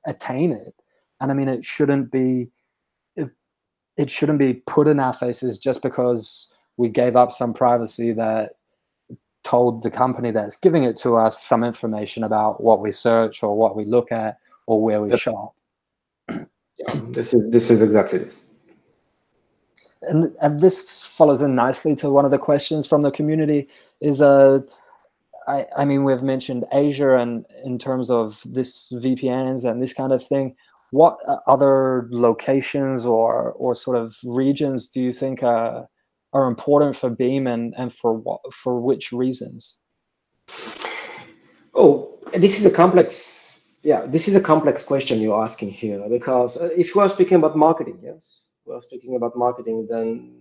attain it. And I mean, it shouldn't be, it, it shouldn't be put in our faces just because we gave up some privacy that told the company that's giving it to us some information about what we search or what we look at or where we yep. shop. Yeah, this is, this is exactly this. And, and this follows in nicely to one of the questions from the community is, uh, I, I mean, we've mentioned Asia and in terms of this V P Ns and this kind of thing. What other locations or or sort of regions do you think are are important for Beam, and and for what for which reasons? Oh, this is a complex yeah this is a complex question you're asking here, because if we are speaking about marketing, yes, we are speaking about marketing, then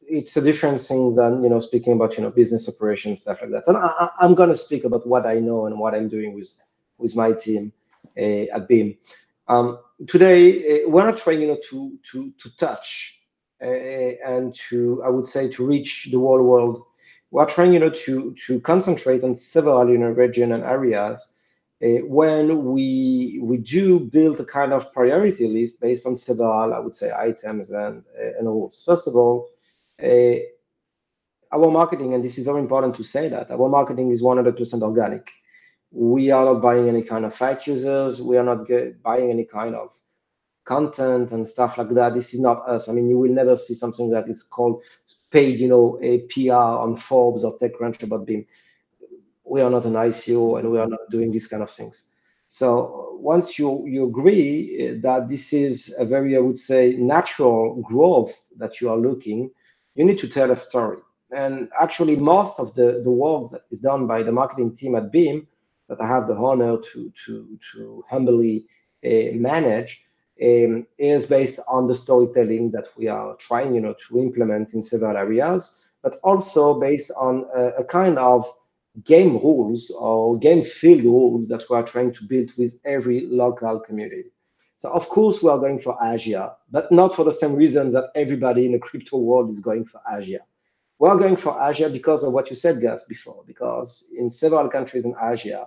it's a different thing than you know speaking about you know business operations, stuff like that. And I, I'm going to speak about what I know and what I'm doing with with my team uh, at Beam. Um, today, uh, we're not trying, you know, to to to touch uh, and to, I would say, to reach the whole world. We're trying, you know, to to concentrate on several, you know, regions and areas. Uh, when we we do build a kind of priority list based on several, I would say, items and uh, and rules. First of all, uh, our marketing, and this is very important to say that our marketing is one hundred percent organic. We are not buying any kind of fake users. We are not get, buying any kind of content and stuff like that. This is not us. I mean, you will never see something that is called paid, you know, a P R on Forbes or TechCrunch about Beam. We are not an I C O, and we are not doing these kind of things. So once you, you agree that this is a very, I would say, natural growth that you are looking, you need to tell a story. And actually, most of the, the work that is done by the marketing team at Beam that I have the honor to to to humbly uh, manage um, is based on the storytelling that we are trying, you know, to implement in several areas, but also based on a, a kind of game rules or game field rules that we are trying to build with every local community. So of course we are going for Asia, but not for the same reason that everybody in the crypto world is going for Asia. We are going for Asia because of what you said, Gus, before, because in several countries in Asia,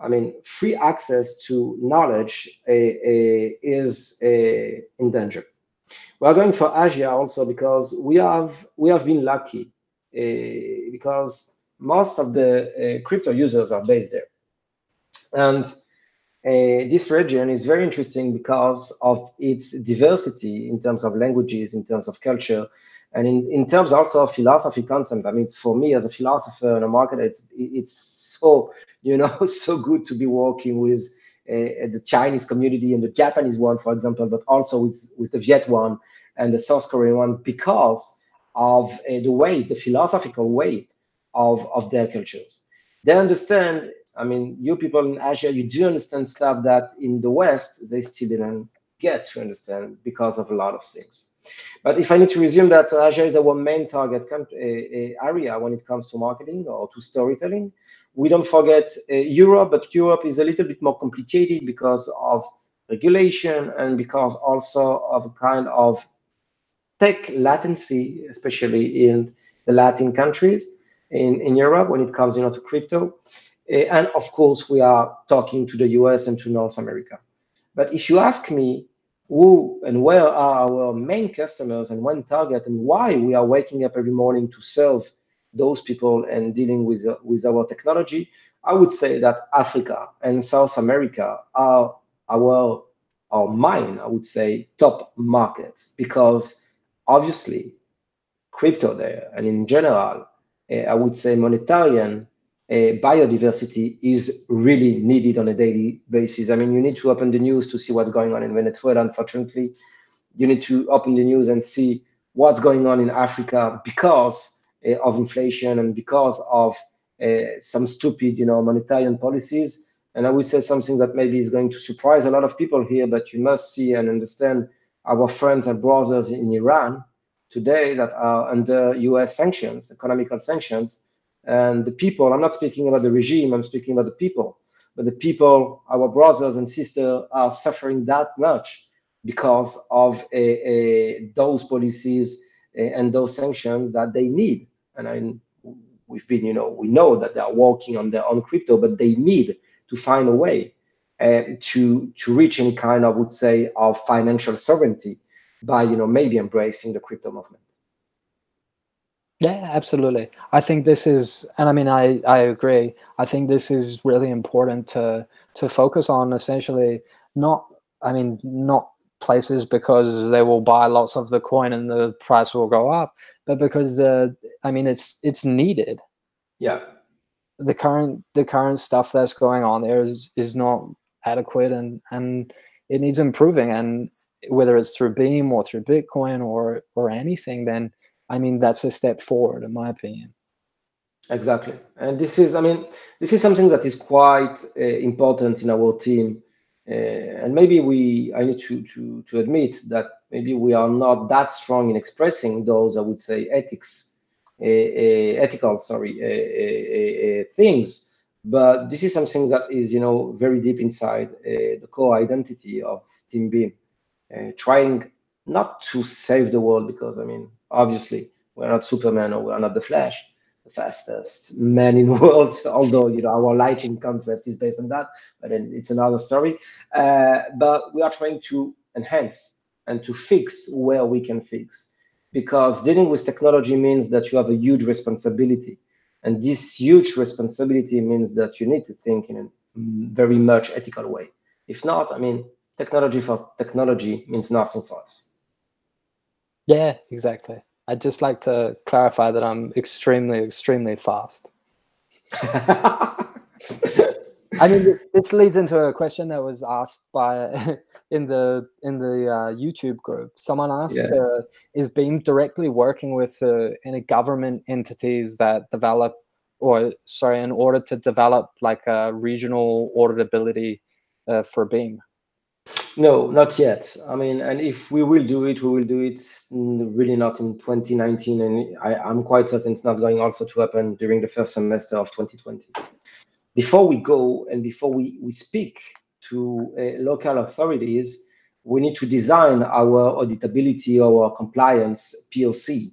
I mean, free access to knowledge uh, uh, is uh, in danger. We are going for Asia also because we have we have been lucky, uh, because most of the uh, crypto users are based there, and uh, this region is very interesting because of its diversity in terms of languages, in terms of culture, and in, in terms also of philosophy concept. I mean, for me as a philosopher and a marketer, it's it's so. You know, so good to be working with uh, the Chinese community and the Japanese one, for example, but also with, with the Viet one and the South Korean one, because of uh, the way, the philosophical way of, of their cultures. They understand, I mean, you people in Asia, you do understand stuff that in the West, they still didn't get to understand because of a lot of things. But if I need to resume that, so Asia is our main target country, uh, area when it comes to marketing or to storytelling. We don't forget uh, Europe, but Europe is a little bit more complicated because of regulation and because also of a kind of tech latency, especially in the Latin countries in, in Europe when it comes, you know, to crypto. Uh, and of course, we are talking to the U S and to North America. But if you ask me who and where are our main customers and when target and why we are waking up every morning to serve those people and dealing with, uh, with our technology, I would say that Africa and South America are our, or mine, I would say, top markets, because obviously crypto there, and in general, uh, I would say monetarian uh, uh, biodiversity is really needed on a daily basis. I mean, you need to open the news to see what's going on in Venezuela, unfortunately. You need to open the news and see what's going on in Africa because uh, of inflation and because of uh, some stupid, you know, monetary policies. And I would say something that maybe is going to surprise a lot of people here, but you must see and understand our friends and brothers in Iran today that are under U S sanctions, economical sanctions, and the people, I'm not speaking about the regime, I'm speaking about the people, but the people, our brothers and sisters, are suffering that much because of a, a, those policies and those sanctions that they need. And I, we've been, you know, we know that they are working on their own crypto, but they need to find a way uh, to to reach any kind of, I would say, of financial sovereignty by, you know, maybe embracing the crypto movement. Yeah, absolutely. I think this is, and I mean, I, I agree. I think this is really important to to focus on, essentially, not, I mean, not places because they will buy lots of the coin and the price will go up, but because, uh, I mean, it's it's needed. Yeah. The current the current stuff that's going on there is is not adequate, and and it needs improving. And whether it's through Beam or through Bitcoin or or anything, then I mean that's a step forward, in my opinion. Exactly, and this is I mean this is something that is quite uh, important in our team, uh, and maybe we I need to to to admit that maybe we are not that strong in expressing those, I would say, ethics. Uh, uh, ethical, sorry, uh, uh, uh, things, but this is something that is, you know, very deep inside uh, the core identity of Team Beam, uh, trying not to save the world, because I mean, obviously, we're not Superman or we're not the Flash, the fastest man in the world. Although, you know, our lighting concept is based on that, but then it's another story. Uh, but we are trying to enhance and to fix where we can fix. Because dealing with technology means that you have a huge responsibility. And this huge responsibility means that you need to think in a very much ethical way. If not, I mean, technology for technology means nothing for us. Yeah, exactly. I'd just like to clarify that I'm extremely, extremely fast. I mean, this leads into a question that was asked by in the in the uh, YouTube group. Someone asked, yeah. uh, "Is Beam directly working with uh, any government entities that develop, or sorry, in order to develop like a regional auditability uh, for Beam?" No, not yet. I mean, and if we will do it, we will do it. Really, not in twenty nineteen, and I, I'm quite certain it's not going also to happen during the first semester of twenty twenty. Before we go and before we, we speak to uh, local authorities, we need to design our auditability, our compliance P O C.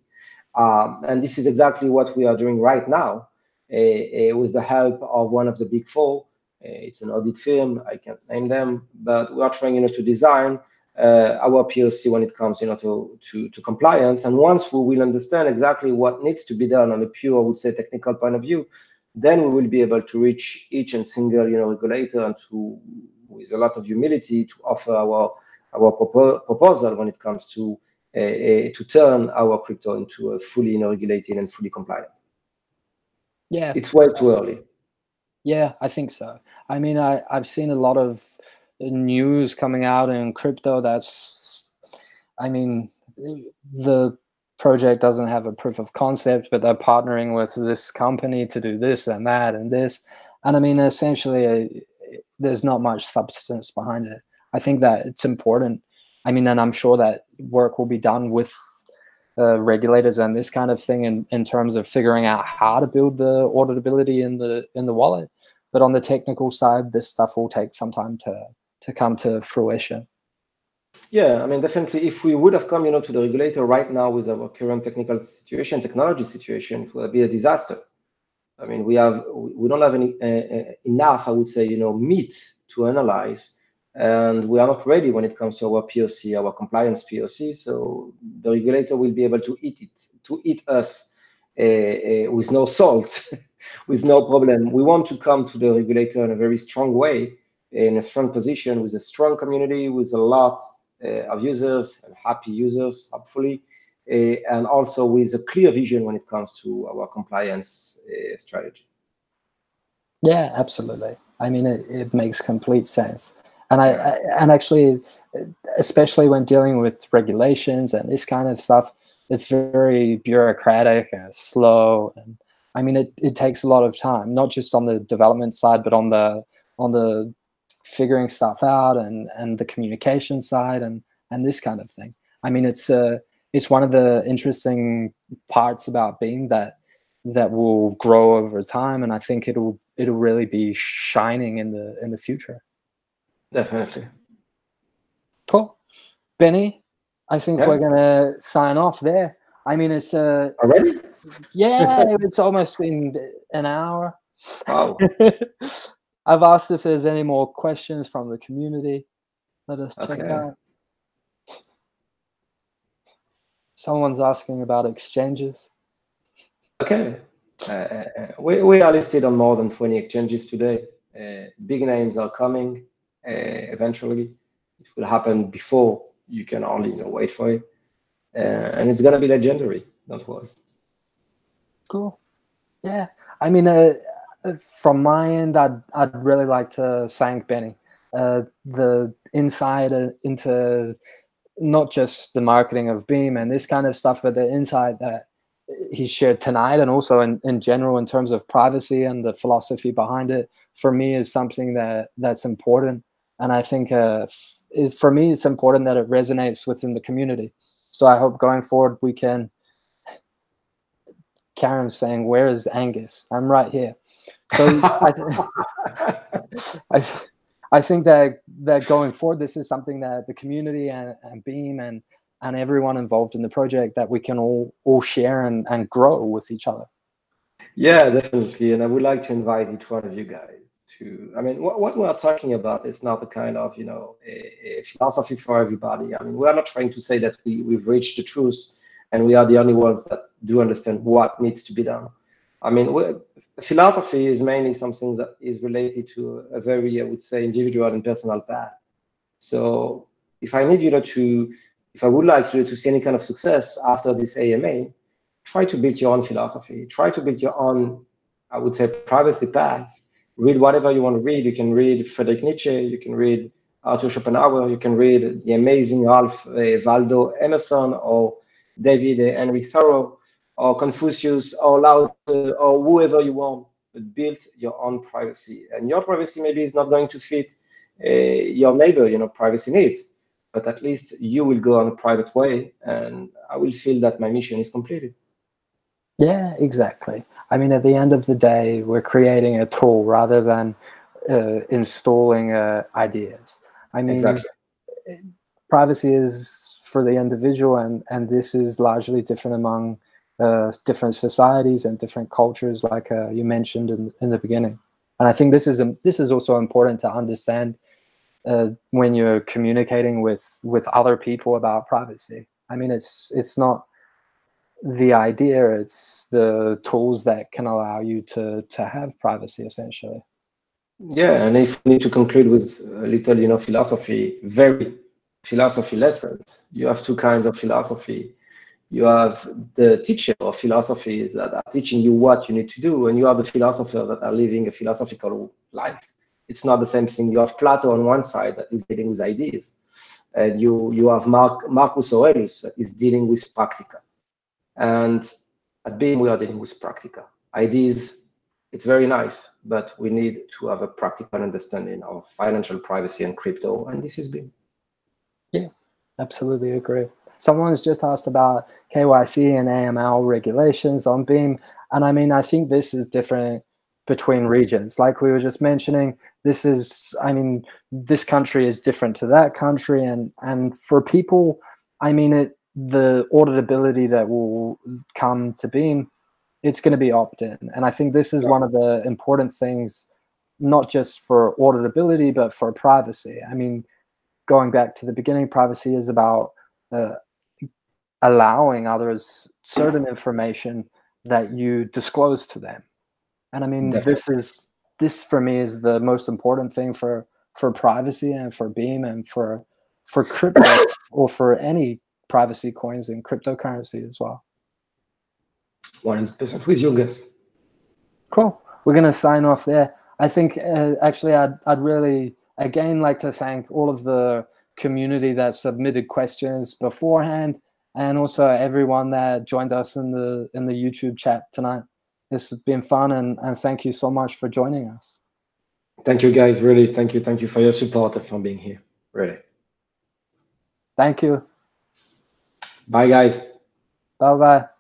Um, and this is exactly what we are doing right now uh, uh, with the help of one of the big four. Uh, it's an audit firm, I can't name them, but we are trying, you know, to design uh, our P O C when it comes, you know, to, to, to compliance. And once we will understand exactly what needs to be done on a pure, I would say, technical point of view, then we will be able to reach each and single, you know, regulator and to, with a lot of humility, to offer our our propo proposal when it comes to uh, uh, to turn our crypto into a fully, you know, regulated and fully compliant. Yeah, it's way too early. Yeah, I think so. I mean, I I've seen a lot of news coming out in crypto. That's, I mean, the project doesn't have a proof of concept, but they're partnering with this company to do this and that and this. And I mean, essentially, uh, there's not much substance behind it. I think that it's important. I mean, and I'm sure that work will be done with uh, regulators and this kind of thing in, in terms of figuring out how to build the auditability in the in the wallet. But on the technical side, this stuff will take some time to, to come to fruition. Yeah, I mean, definitely, if we would have come, you know, to the regulator right now with our current technical situation, technology situation, it would be a disaster. I mean, we have, we don't have any uh, enough, I would say, you know, meat to analyze, and we are not ready when it comes to our P O C, our compliance P O C. So the regulator will be able to eat it, to eat us uh, uh, with no salt, with no problem. We want to come to the regulator in a very strong way, in a strong position, with a strong community, with a lot uh, of users and happy users, hopefully, uh, and also with a clear vision when it comes to our compliance uh, strategy. Yeah, absolutely. I mean, it, it makes complete sense. And I, I and actually, especially when dealing with regulations and this kind of stuff, it's very bureaucratic and slow. And I mean, it, it takes a lot of time, not just on the development side, but on the on the figuring stuff out and, and the communication side and, and this kind of thing. I mean, it's uh, it's one of the interesting parts about Beam that that will grow over time, and I think it'll it'll really be shining in the in the future. Definitely. Cool, Beni. I think yeah. we're gonna sign off there. I mean, it's uh, already. Yeah, it's almost been an hour. Wow. I've asked if there's any more questions from the community. Let us check okay. out. Someone's asking about exchanges. Okay. Uh, we, we are listed on more than twenty exchanges today. Uh, big names are coming uh, eventually. It will happen before. You can only, you know, wait for it. Uh, and it's going to be legendary. Don't worry. Cool. Yeah. I mean, uh, from my end, I'd, I'd really like to thank Beni. Uh, the insight into... not just the marketing of Beam and this kind of stuff, but the insight that he shared tonight and also in, in general in terms of privacy and the philosophy behind it, for me is something that that's important. And I think uh, it, for me, it's important that it resonates within the community. So I hope going forward we can... Karen's saying, where is Angus? I'm right here. So I, th I th I think that that going forward, this is something that the community and, and Beam and and everyone involved in the project that we can all all share and and grow with each other. Yeah, definitely. And I would like to invite each one of you guys to. I mean, what what we are talking about is not the kind of you know a, a philosophy for everybody. I mean, we are not trying to say that we we've reached the truth and we are the only ones that do understand what needs to be done. I mean, we, philosophy is mainly something that is related to a very, I would say, individual and personal path. So if I need you know, to, if I would like you to see any kind of success after this A M A, try to build your own philosophy. Try to build your own, I would say, privacy path. Read whatever you want to read. You can read Friedrich Nietzsche. You can read Arthur Schopenhauer. You can read the amazing Ralph uh, Waldo Emerson or David uh, Henry Thoreau, or Confucius, or Lao, or whoever you want, but build your own privacy. And your privacy maybe is not going to fit uh, your neighbor, you know, privacy needs, but at least you will go on a private way, and I will feel that my mission is completed. Yeah, exactly. I mean, at the end of the day, we're creating a tool rather than uh, installing uh, ideas. I mean, exactly. Privacy is for the individual, and, and this is largely different among Uh, different societies and different cultures, like uh, you mentioned in, in the beginning. And I think this is um, this is also important to understand uh, when you're communicating with with other people about privacy. I mean, it's it's not the idea; it's the tools that can allow you to to have privacy, essentially. Yeah, and if we need to conclude with a little, you know, philosophy, very philosophy lessons. You have two kinds of philosophy. You have the teacher of philosophies that are teaching you what you need to do, and you have the philosophers that are living a philosophical life. It's not the same thing. You have Plato on one side that is dealing with ideas, and you you have Mark, Marcus Aurelius that is dealing with practica. And at Beam, we are dealing with practica. Ideas, it's very nice, but we need to have a practical understanding of financial privacy and crypto, and this is Beam. Yeah, absolutely agree. Someone's just asked about K Y C and A M L regulations on Beam. And I mean, I think this is different between regions. Like we were just mentioning, this is, I mean, this country is different to that country. And, and for people, I mean, it, the auditability that will come to Beam, it's going to be opt-in. And I think this is one of the important things, not just for auditability, but for privacy. I mean, going back to the beginning, privacy is about Uh, allowing others certain information that you disclose to them. And I mean, Definitely. this is, this for me is the most important thing for, for privacy and for Beam and for, for crypto or for any privacy coins and cryptocurrency as well. one hundred percent with you guys. Cool. We're going to sign off there. I think uh, actually I'd, I'd really, again, like to thank all of the community that submitted questions beforehand, and also everyone that joined us in the in the YouTube chat tonight. This has been fun, and, and thank you so much for joining us. Thank you, guys. Really, thank you. Thank you for your support and for being here. Really. Thank you. Bye, guys. Bye-bye.